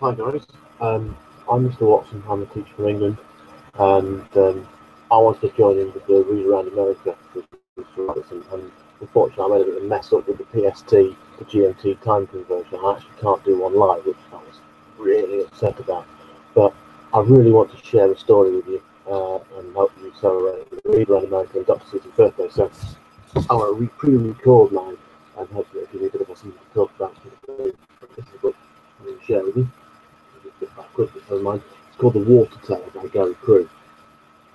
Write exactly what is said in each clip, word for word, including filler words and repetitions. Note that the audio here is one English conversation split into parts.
Hi guys, um, I'm Mister Watson, I'm a teacher from England, and um, I wanted to join in with the Read Around America with Mister Robertson, and unfortunately I made a bit of a mess up with the P S T to G M T time conversion. I actually can't do one live, which I was really upset about, but I really want to share a story with you uh, and help you celebrate the Read Around America and Doctor Seuss's birthday, so I want to re-pre-record mine and hopefully it'll give you a bit of a something to talk about today. This is a book I'm going to share with you. Mind. It's called The WaterTower by Gary Crew.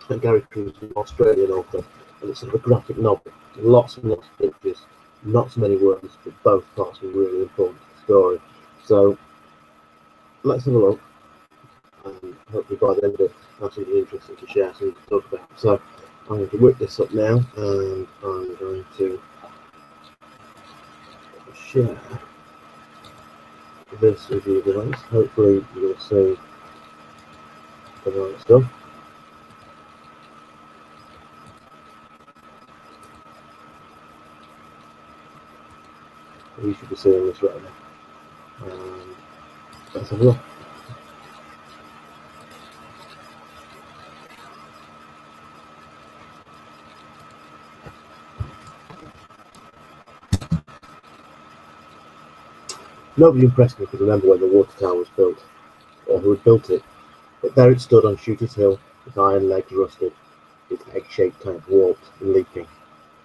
And Gary Crew is an Australian author, and it's sort of a graphic novel. Lots and lots of pictures, not so many words, but both parts are really important to the story. So let's have a look. Um, hopefully by the end of it, I'll have something interesting to share, something to talk about. So I'm going to whip this up now, and I'm going to share this with you guys. Hopefully you'll see the right stuff. You should be seeing this right now. Um, let's have a look. Nobody in Preston could remember when the water tower was built, or who had built it, but there it stood on Shooter's Hill, its iron legs rusted, its egg-shaped tank warped and leaking,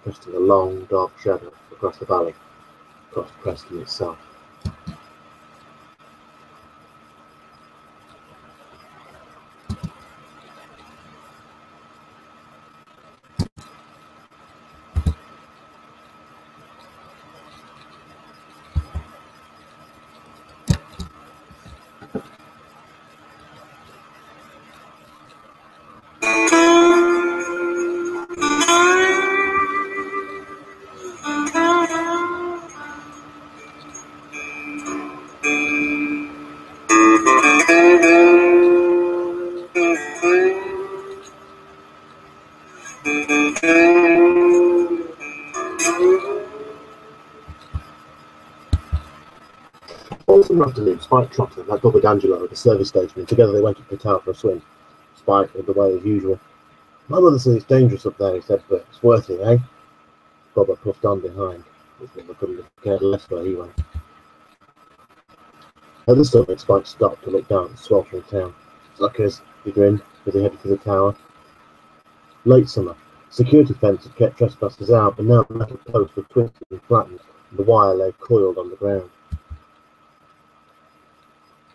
casting a long, dark shadow across the valley, across Preston itself. One afternoon, Spike Trotter met Bob Angelo at the service station, and together they went up the tower for a swim. Spike led the way as usual. "My mother says it's dangerous up there," he said, "but it's worth it, eh?" Bubba puffed on behind. His mother couldn't have cared less where he went. At the summit, Spike stopped to look down at the sweltering town. "Suckers," he grinned as he headed for the tower. Late summer, security fence had kept trespassers out, but now the metal posts were twisted and flattened, and the wire lay coiled on the ground.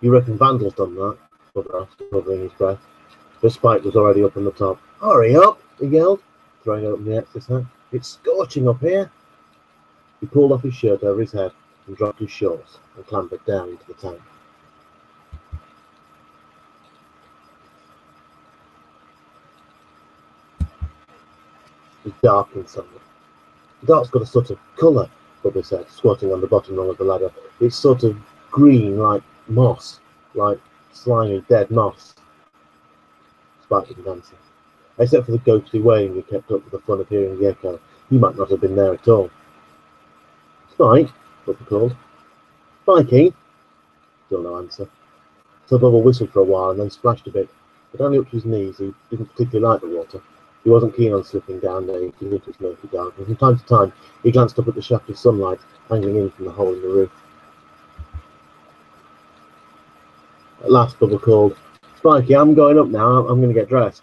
"You reckon Vandal's done that?" Bubba asked, covering his breath. The Spike was already up on the top. "Hurry up!" he yelled, throwing open the access hatch. "It's scorching up here!" He pulled off his shirt over his head and dropped his shorts and clambered down into the tank. It was dark inside. "The dark's got a sort of colour," Bubba said, squatting on the bottom rung of the ladder. "It's sort of green, like moss, like slimy dead moss." Spike didn't answer. Except for the ghostly wailing he kept up with the fun of hearing the echo, he might not have been there at all. "Spike," Bubba called. "Spikey?" Still no answer. So Bubba whistled for a while and then splashed a bit, but only up to his knees. He didn't particularly like the water. He wasn't keen on slipping down there into the murky dark, and from time to time he glanced up at the shaft of sunlight hanging in from the hole in the roof. At last, Bubba called, "Spikey, I'm going up now. I'm, I'm going to get dressed."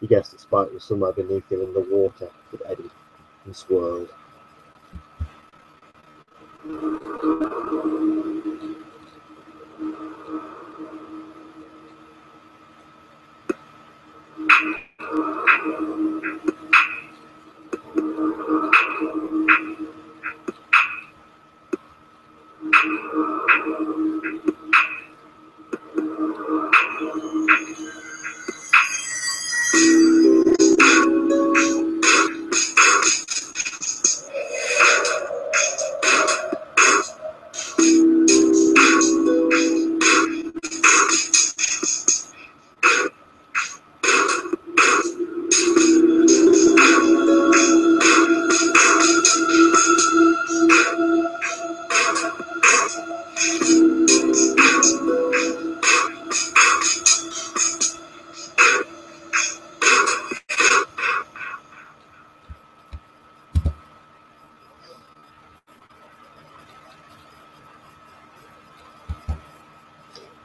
He guessed that Spike was somewhere beneath him in the water that eddied and swirled.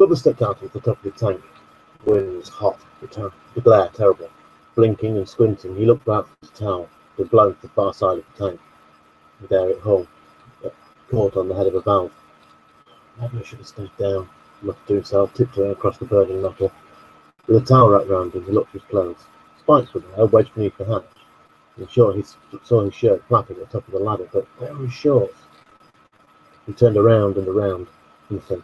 Bubba stepped out of the top of the tank. The wind was hot, the, the glare terrible. Blinking and squinting, he looked out for the towel that blown to the far side of the tank. And there it hung, it caught on the head of a valve. Maybe I should have stayed down, muttered to himself, tiptoeing across the burning metal. With a towel wrapped round him, he looked at his clothes. Spikes were there, wedged beneath the hatch. And sure, he saw his shirt flapping at the top of the ladder, but where were his shorts? He turned around and around, nothing.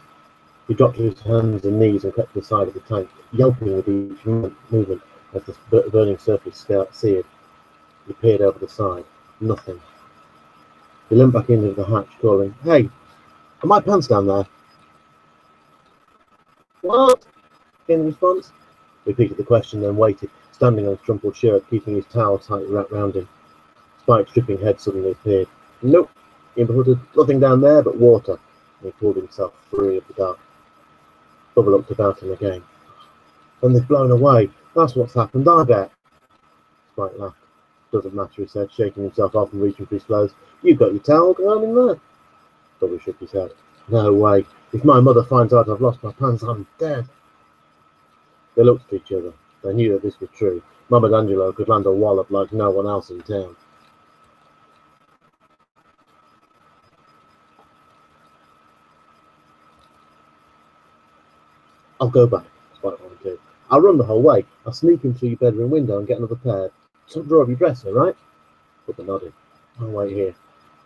He dropped to his hands and knees and crept to the side of the tank, yelping with each movement as the burning surface seared. He peered over the side. Nothing. He limped back into the hatch, calling, "Hey, are my pants down there?" "What?" came the response. He repeated the question, then waited, standing on his crumpled shirt, keeping his towel tightly wrapped round him. Spike's dripping head suddenly appeared. "Nope," he imploded, "nothing down there but water." And he pulled himself free of the dark. Bubba looked about him again. "And they've blown away. That's what's happened, I bet." Spike laughed. "Doesn't matter," he said, shaking himself off and reaching for his clothes. "You've got your towel, go on in there." Bubba shook his head. "No way. If my mother finds out I've lost my pants, I'm dead." They looked at each other. They knew that this was true. Bob Angelo could land a wallop like no one else in town. "I'll go back," Spike volunteered. "I'll run the whole way. I'll sneak in through your bedroom window and get another pair. Top drawer of your dresser, right?" Bubba nodded. "I'll wait here.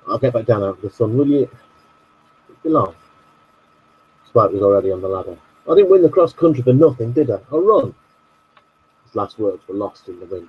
I'll get back down out of the sun, will you?" "It'll be long." Spike was already on the ladder. "I didn't win the cross country for nothing, did I? I'll run." His last words were lost in the wind.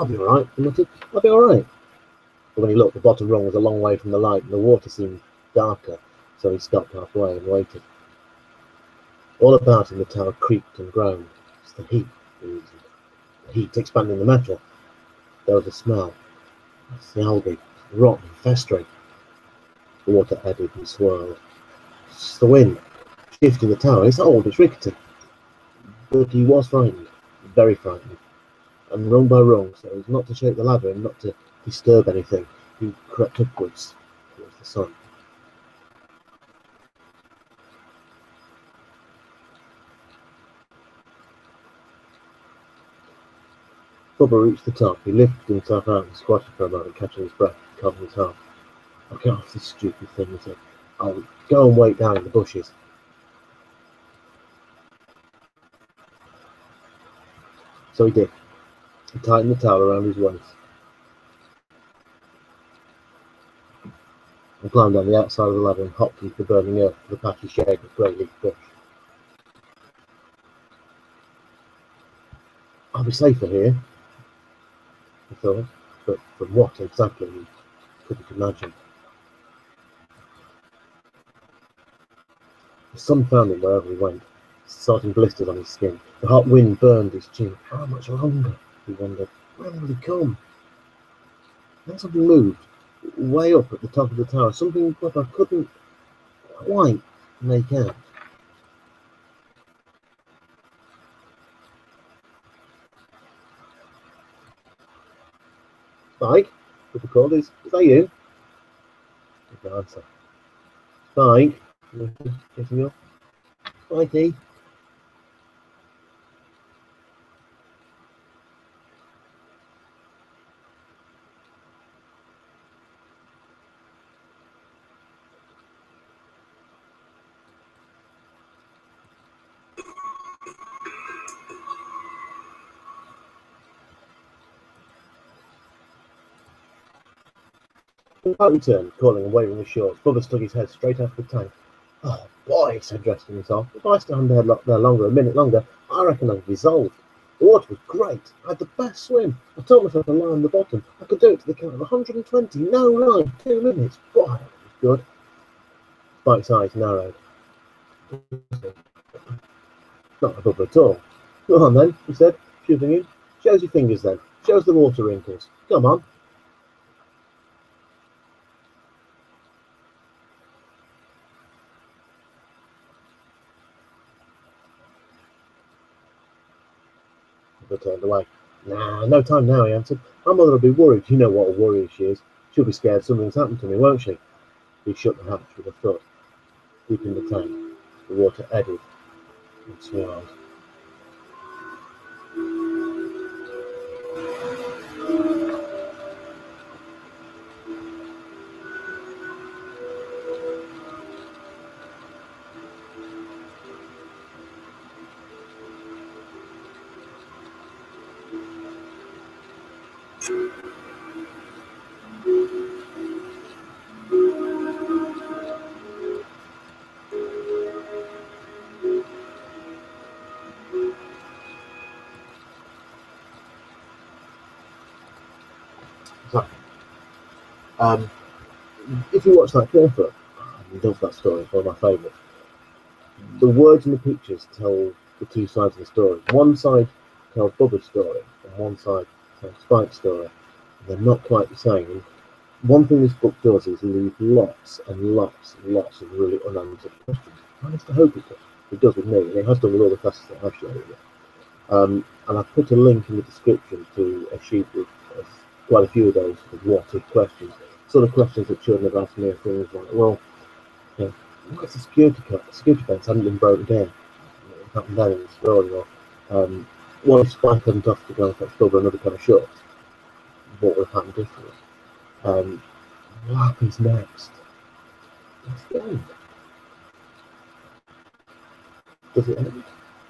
"I'll be all right," he muttered. "I'll be all right." But when he looked, the bottom rung was a long way from the light, and the water seemed darker, so he stopped halfway and waited. All about him the tower creaked and groaned. "It's the heat," he reasoned. "The heat expanding the metal." There was a smell. "It's the algae, rotten and festering." The water ebbed and swirled. "It's the wind, shifting the tower. It's old, it's rickety." But he was frightened. Very frightened, and rung by rung, so as not to shake the ladder and not to disturb anything, he crept upwards towards the sun. Bubba reached the top. He lifted himself out and squatted for a moment, catching his breath and covering his heart. "I'll get off this stupid thing," he said. "I'll go and wait down in the bushes." So he did. He tightened the towel around his waist and climbed down the outside of the ladder and hopped into the burning earth for the patchy shade of grey leaf bush. "I'll be safer here," he thought, but from what exactly he couldn't imagine. The sun found him wherever he went, starting blisters on his skin. The hot wind burned his chin. How much longer, he wondered. When would he come? Then something moved, way up at the top of the tower, something that I couldn't quite make out. "Spike," Bubba called, is, is that you? Good answer. "Spike," getting up. "Spikey." He turned, calling and waving his shorts. Bubba stuck his head straight out of the tank. "Oh boy," said, dressing himself, "if I stand there longer, a minute longer, I reckon I've dissolved." The water was great. I had the best swim. I told myself I'd lie on the bottom. I could do it to the count of one hundred twenty. No line. Two minutes. Boy, it was good. Spike's eyes narrowed. Not above at all. Come on then, he said, shoving in. Shows your fingers then. Shows the water wrinkles. Come on. Bubba turned away. Nah, no time now, he answered. My mother will be worried. You know what a worry she is. She'll be scared something's happened to me, won't she? He shook the hatch with a foot. Deep in the tank, the water eddied and swirled. Um, if you watch that film, I love that story, it's one of my favourites. The words and the pictures tell the two sides of the story. One side tells Bubba's story, and one side tells Spike's story. They're not quite the same. And one thing this book does is leave lots and lots and lots of really unanswered questions. I just hope it does. It does with me, and it has done with all the classes that I've shown you. Um, and I've put a link in the description to a sheet with uh, quite a few of those sort of what-if questions. Sort of questions that children have asked me, of things like, well, you know, what's the security cut? The security fence hadn't been broken down. It happened down in the story. Or, um, what if Spike hadn't offered to go and fetch Bubba another kind of shot? What would have happened differently? Um, what happens next? That's the end. Does it end?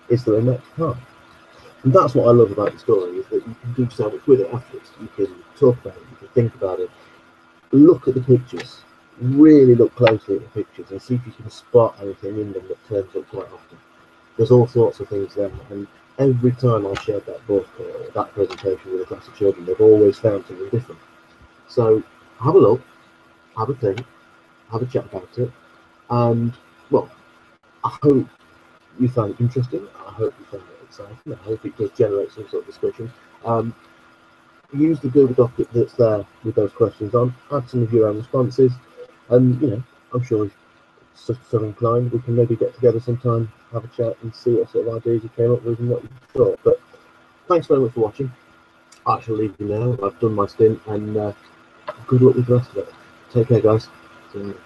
Is there a next part? And that's what I love about the story, is that you can do so much with it afterwards. You can talk about it, you can think about it. Look at the pictures, really look closely at the pictures and see if you can spot anything in them that turns up quite often. There's all sorts of things there, and every time I shared that book or that presentation with a class of children, they've always found something different. So have a look, have a think, have a chat about it, and well, I hope you found it interesting, I hope you found it exciting, I hope it does generate some sort of discussion. Um, use the Google Doc that's there with those questions on, add some of your own responses, and you know, I'm sure if so, so inclined, we can maybe get together sometime, have a chat and see what sort of ideas you came up with and what you thought. But thanks very much for watching. I shall leave you now. I've done my stint, and uh, good luck with the rest of it. Take care, guys. See you.